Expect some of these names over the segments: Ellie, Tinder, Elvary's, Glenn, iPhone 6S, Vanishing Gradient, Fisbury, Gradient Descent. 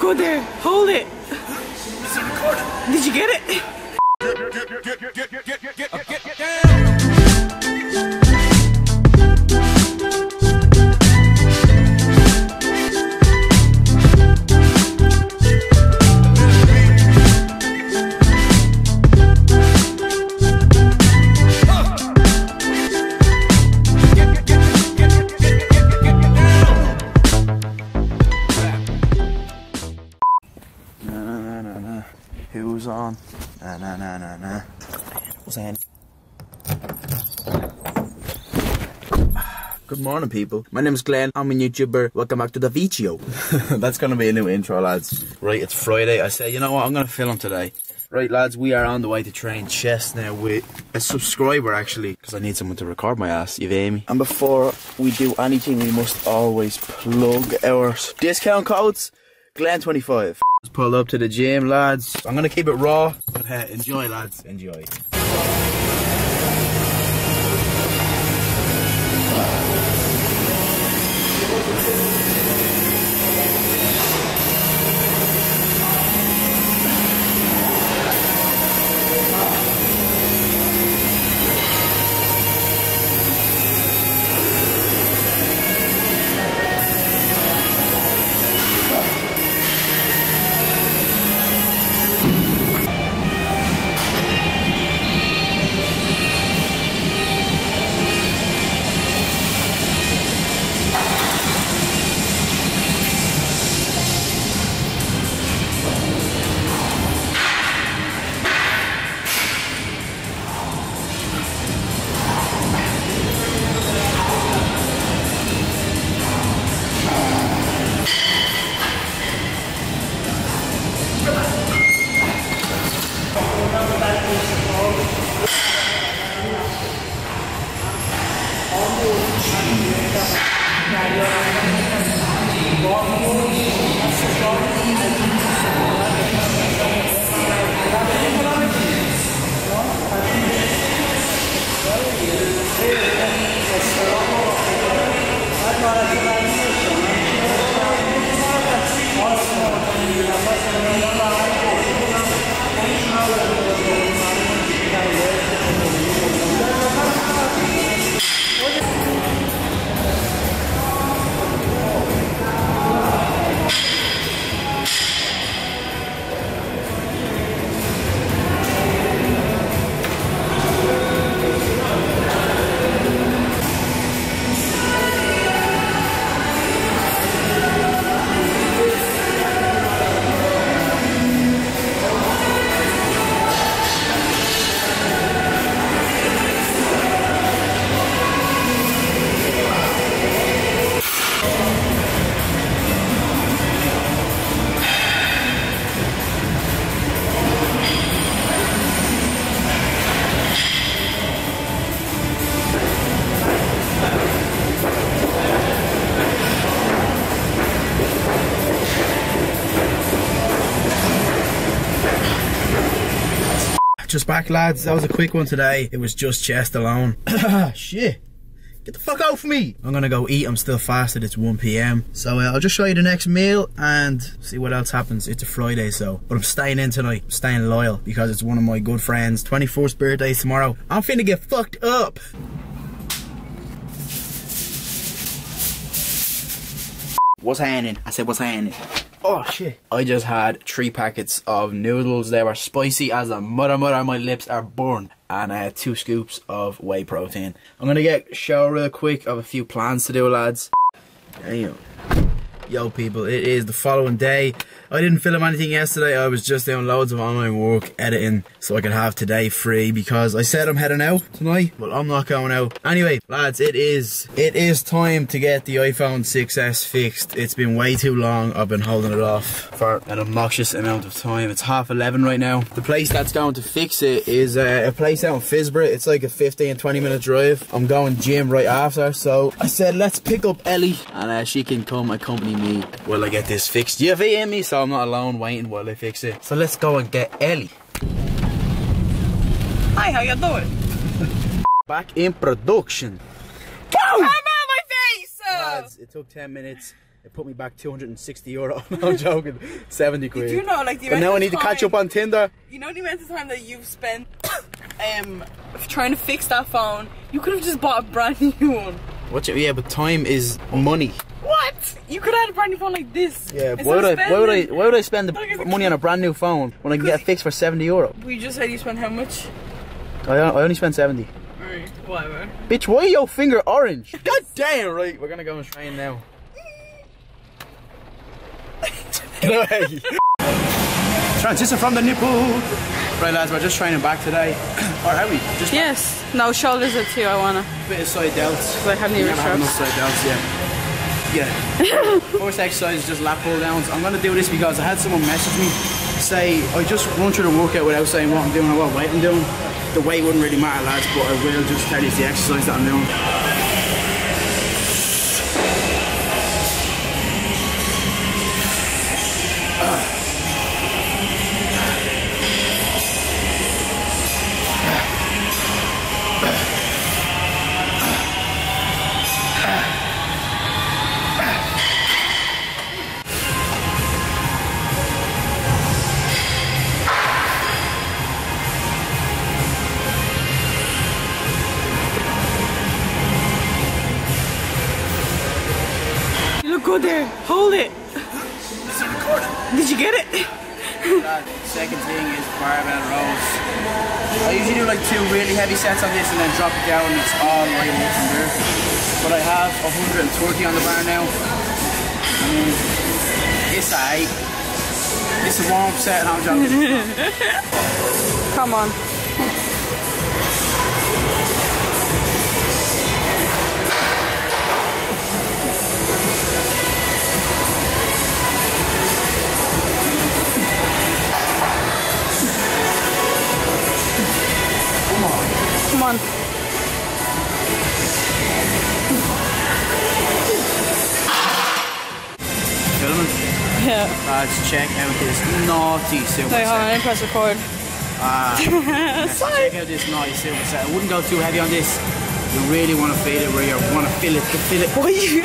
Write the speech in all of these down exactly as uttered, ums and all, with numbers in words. go there. Hold it. Is it recorded? Did you get it? Who's on? Na na na na na. What's that? Good morning, people. My name's Glenn. I'm a YouTuber. Welcome back to the video. That's gonna be a new intro, lads. Right, it's Friday. I say, you know what? I'm gonna film today. Right, lads, we are on the way to train chest now with a subscriber, actually, because I need someone to record my ass, you feel me? And before we do anything, we must always plug our discount codes. Glenn twenty-five. Just pulled up to the gym, lads. I'm gonna keep it raw, but hey, enjoy, lads. Enjoy. Just back, lads. That was a quick one today. It was just chest alone. Shit. Get the fuck out of me. I'm gonna go eat. I'm still fasted. It's one p m So uh, I'll just show you the next meal and see what else happens. It's a Friday, so. But I'm staying in tonight. I'm staying loyal because it's one of my good friends' twenty-first birthday tomorrow. I'm finna get fucked up. What's happening? I said, what's happening? Oh shit. I just had three packets of noodles. They were spicy as a mother mother. My lips are burned. And I had two scoops of whey protein. I'm gonna get shower real quick. I have a few plans to do, lads. Damn. Yo people, it is the following day. I didn't film anything yesterday. I was just doing loads of online work, editing, so I could have today free because I said I'm heading out tonight. Well, I'm not going out. Anyway, lads, it is it is time to get the iPhone six S fixed. It's been way too long. I've been holding it off for an obnoxious amount of time. It's half eleven right now. The place that's going to fix it is uh, a place out in Fisbury. It's like a fifteen, twenty minute drive. I'm going gym right after, so I said, let's pick up Ellie and uh, she can come accompany me while I get this fixed. You feel me? So I'm not alone waiting while they fix it. So let's go and get Ellie. Hi, how you doing? Back in production. Go! Come on my face! Lads, it took ten minutes. It put me back two hundred sixty euro. No, I'm joking. seventy quid. Did you know, like, the but now I need time, to catch up on Tinder. You know the amount of time that you've spent um, trying to fix that phone? You could have just bought a brand new one. What's it? Yeah, but time is money. What? You could have had a brand new phone like this. Yeah, why would, I, why would I Why would I spend the money on a brand new phone when I can get it fixed for seventy euro? We just said you spent how much? I, I only spent seventy. Alright, whatever. Bitch, why is your finger orange? God damn, right, we're gonna go and train now. No way. Transition from the nipple. Right lads, we're just training back today. Or have we? Just yes. Back. No, shoulders are too, I wanna. Bit of side delts. Because I haven't even have enough side delts yet. Yeah. First exercise is just lat pull downs. I'm gonna do this because I had someone message me, say, I just run through the workout without saying what I'm doing or what weight I'm doing. The weight wouldn't really matter lads, but I will just tell you the exercise that I'm doing. Go there, hold it. It's recording. Did you get it? Second thing is barbell rows. I usually do like two really heavy sets on this and then drop it down and it's all right away from there. But I have one hundred twenty on the bar now. And it's alright. It's a warm set and I'm jumping. Come on. Come on. Gentlemen. Yeah. Let's check out this naughty silver set. They have an impressive cord. Ah. Let's check out this naughty silver set. I wouldn't go too heavy on this. You really want to feel it where you want to feel it to feel it. What you?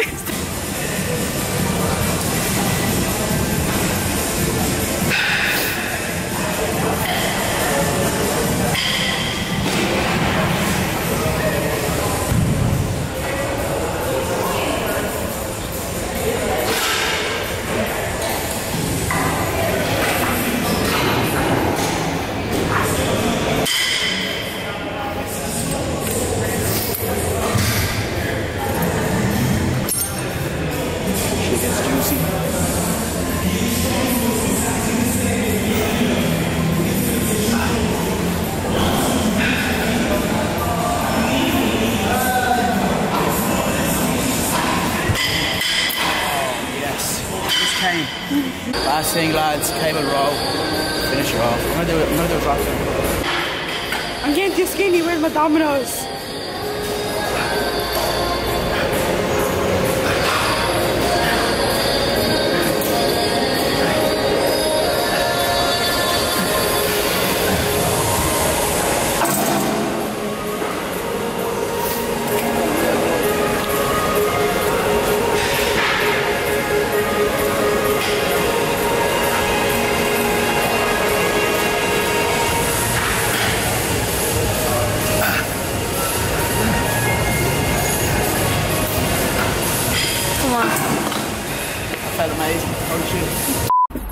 Last thing lads, cable roll, finish it off. I'm gonna do it, I'm gonna do a drop down. I'm getting too skinny with my dominoes.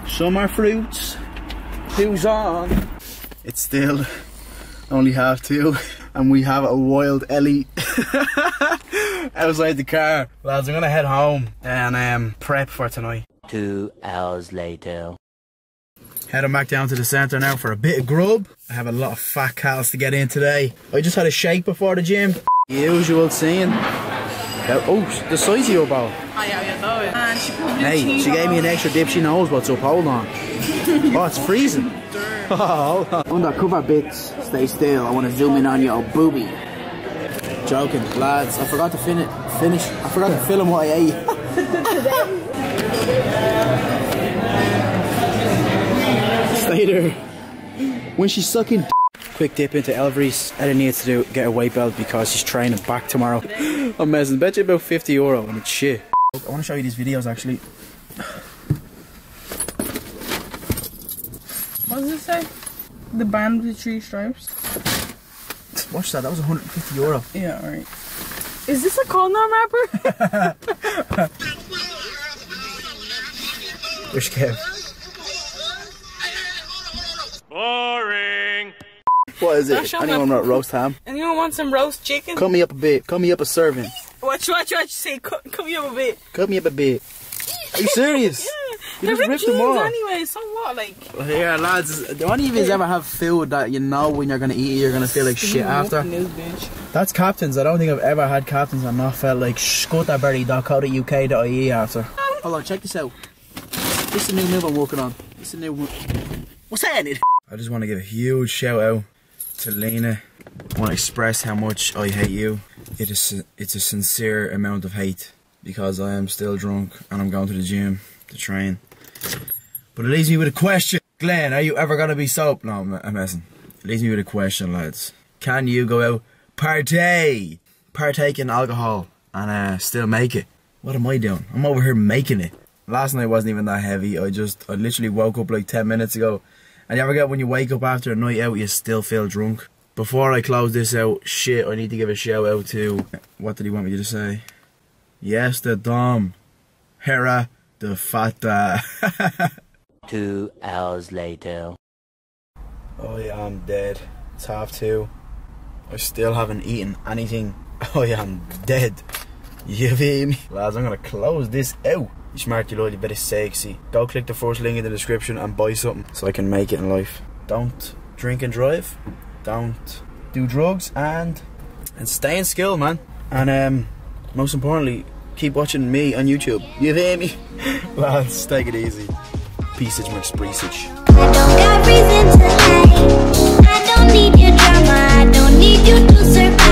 Summer fruits, who's on? It's still only half two and we have a wild Ellie outside the car. Lads, I'm gonna head home and um, prep for tonight. Two hours later. Heading back down to the centre now for a bit of grub. I have a lot of fat calories to get in today. I just had a shake before the gym. Usual scene. Oh, the size of your bowl. Oh, yeah, yeah, that is. And she probably hey, she gave me an extra dip. She knows what's up. Hold on. Oh, it's freezing. Oh, hold on. Undercover bits. Stay still. I want to zoom in on your booby. Joking, lads. I forgot to fin finish. I forgot to film what I ate. Stay there. When she's sucking d quick dip into Elvary's. Ellie needs to do, get a weight belt because she's training back tomorrow. I'm messing. Bet you about fifty euro and it's shit. I want to show you these videos actually. What does it say? The band with the three stripes. Watch that, that was one hundred fifty euro. Yeah, alright. Is this a cold nut wrapper? Wish Kev. Boring. What is it? Anyone want roast ham? Anyone want some roast chicken? Cut me up a bit. Cut me up a serving. Watch, watch, watch. Say, cut, cut me up a bit. Cut me up a bit. Are you serious? Yeah. You just ripped them off. Anyway, so what? Like, well, yeah, lads. Don't even ever have food that you know when you're gonna eat it, you're gonna feel like shit after. That's Captain's. I don't think I've ever had Captain's and not felt like scutterberry dot co dot U K dot I E after. Hold on, check this out. This is a new move I'm working on. This is a new one. What's that in it? I just want to give a huge shout out to Lena. I want to express how much I hate you. It is, it's a sincere amount of hate because I am still drunk and I'm going to the gym to train. But it leaves me with a question. Glenn, are you ever going to be soap? No, I'm messing. It leaves me with a question, lads. Can you go out, partay, partake in alcohol and uh, still make it? What am I doing? I'm over here making it. Last night wasn't even that heavy. I just, I literally woke up like ten minutes ago. And you ever get when you wake up after a night out, you still feel drunk? Before I close this out, shit, I need to give a shout out to... What did he want me to say? Yes, the Dom. Hera, the Fata. Two hours later. I am dead. It's half two. I still haven't eaten anything. I am dead. You feel me? Lads, I'm gonna close this out. You smart, you lord, you better sexy. Go click the first link in the description and buy something so I can make it in life. Don't drink and drive. Don't do drugs and and stay in school, man. And um, most importantly, keep watching me on YouTube. You hear me? Lads, take it easy. Peaceage, my spreeseage. I don't got reason to hate. I don't need your drama. I don't need you to survive.